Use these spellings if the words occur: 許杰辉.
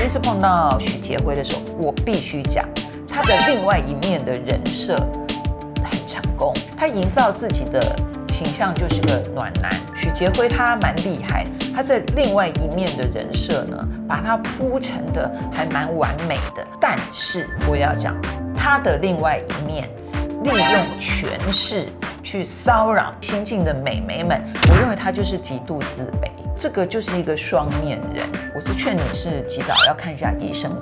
第一次碰到许杰辉的时候，我必须讲他的另外一面的人设很成功，他营造自己的形象就是个暖男。许杰辉他蛮厉害，他在另外一面的人设呢，把他铺成的还蛮完美的。但是我要讲他的另外一面，利用权势去骚扰新进的美眉们，我认为他就是极度自卑。 这个就是一个双面人，我是劝你是及早要看一下医生。